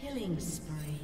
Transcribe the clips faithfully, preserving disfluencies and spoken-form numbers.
Killing spree.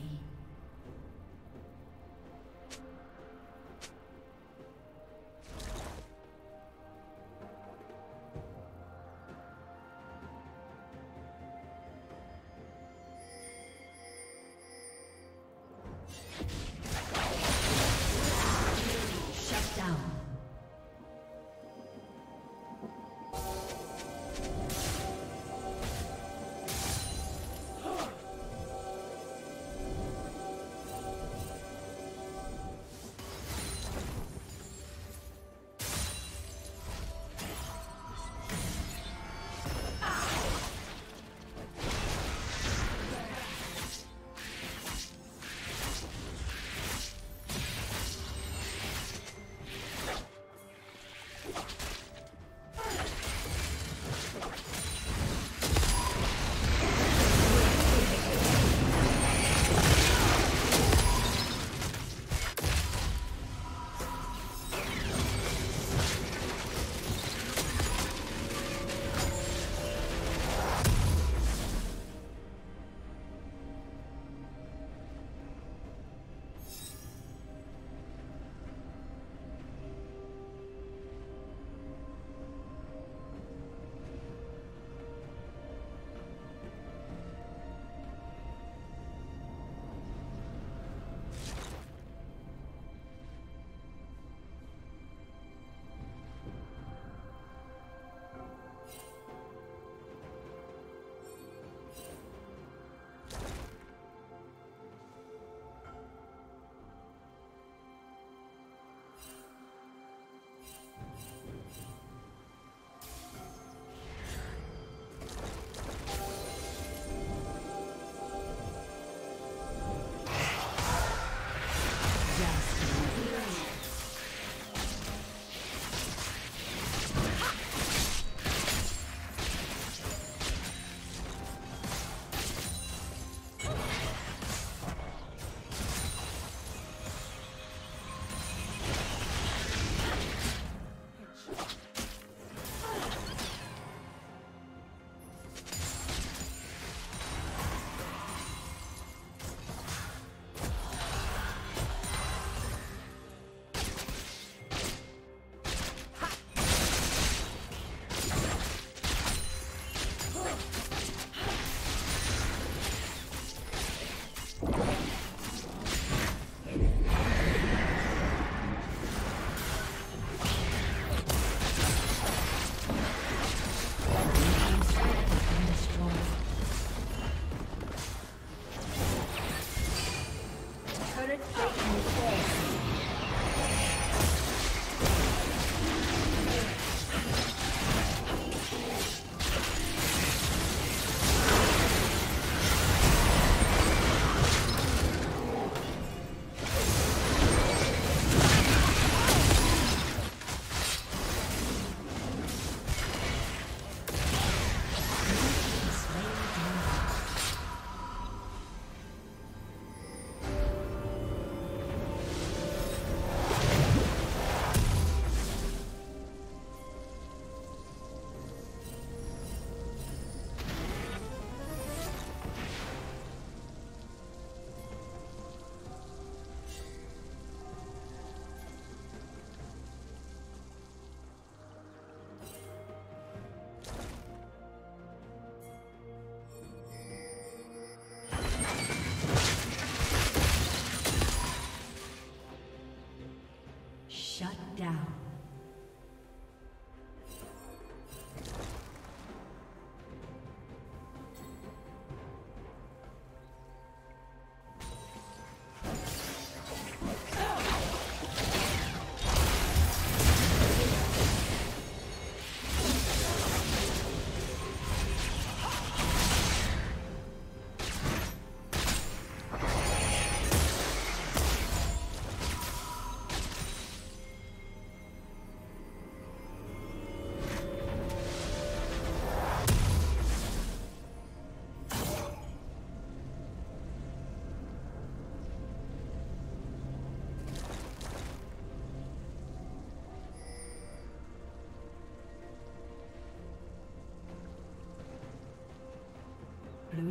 Blue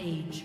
Age.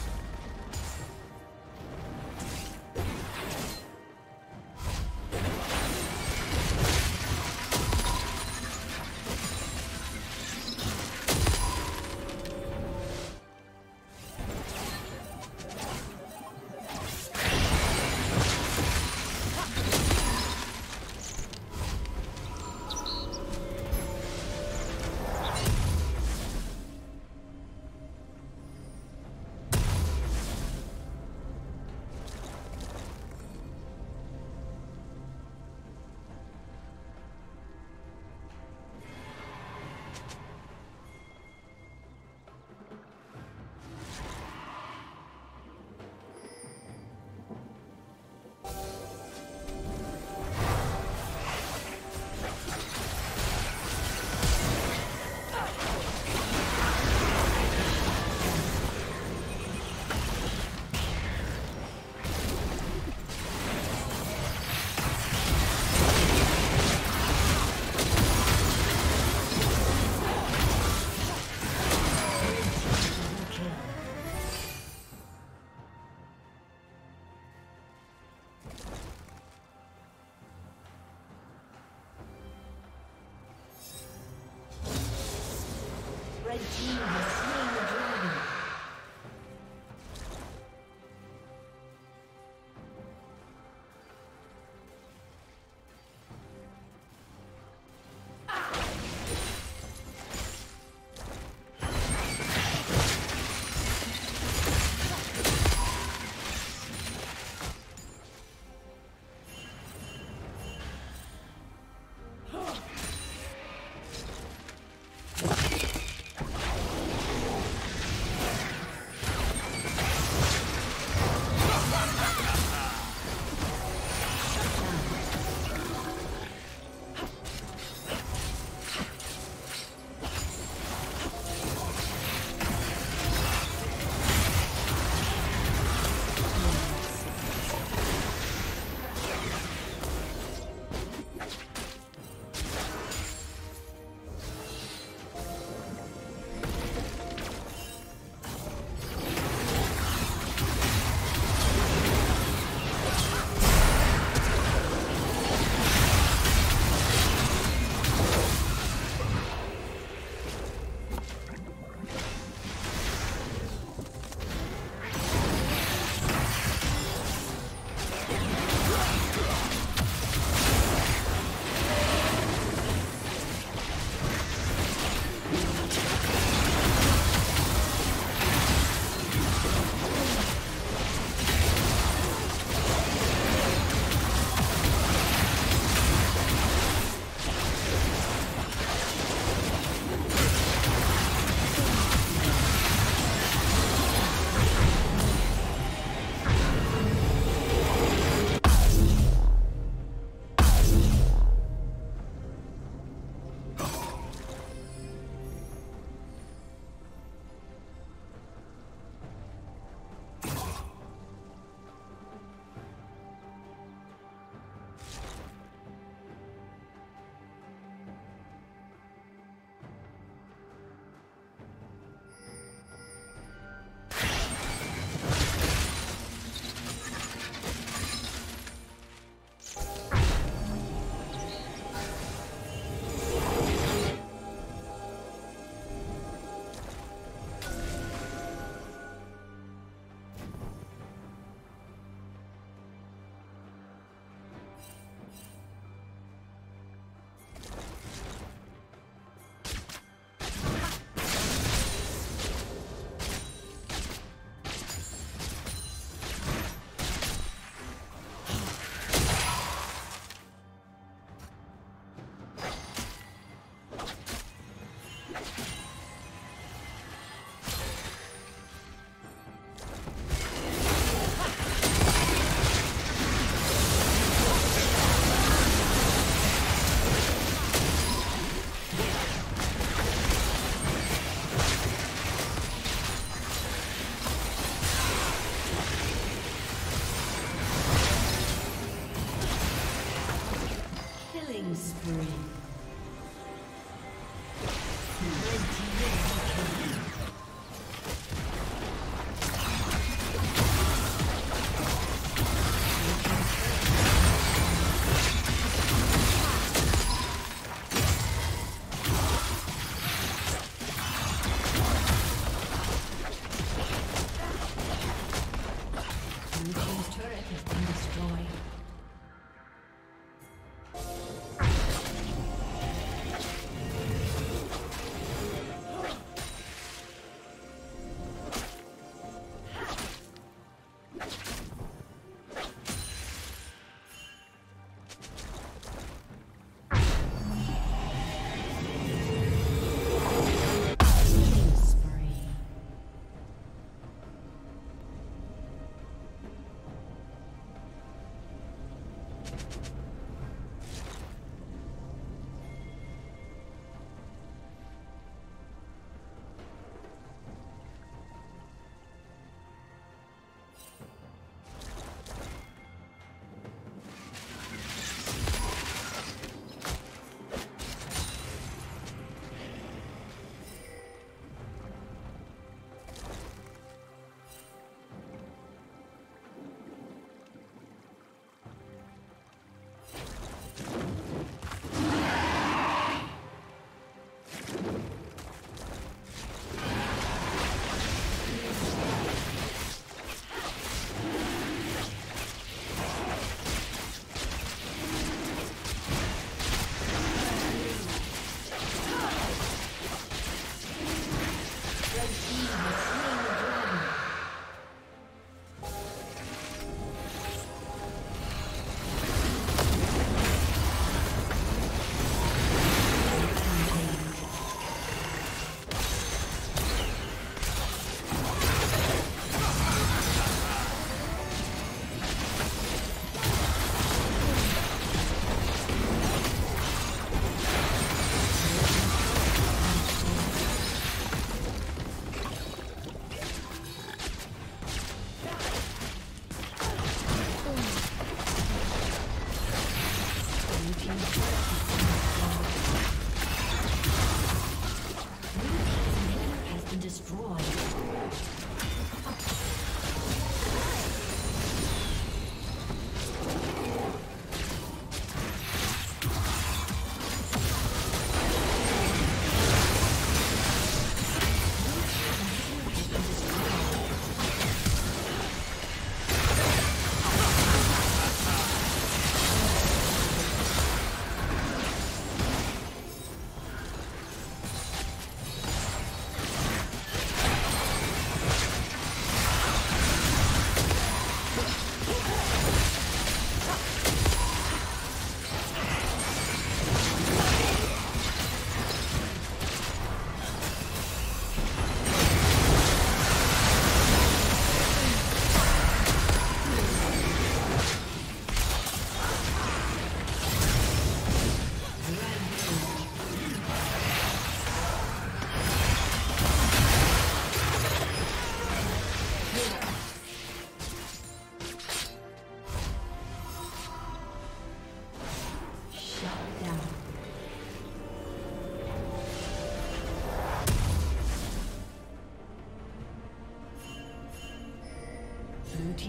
Blue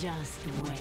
Just wait.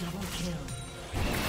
Double kill.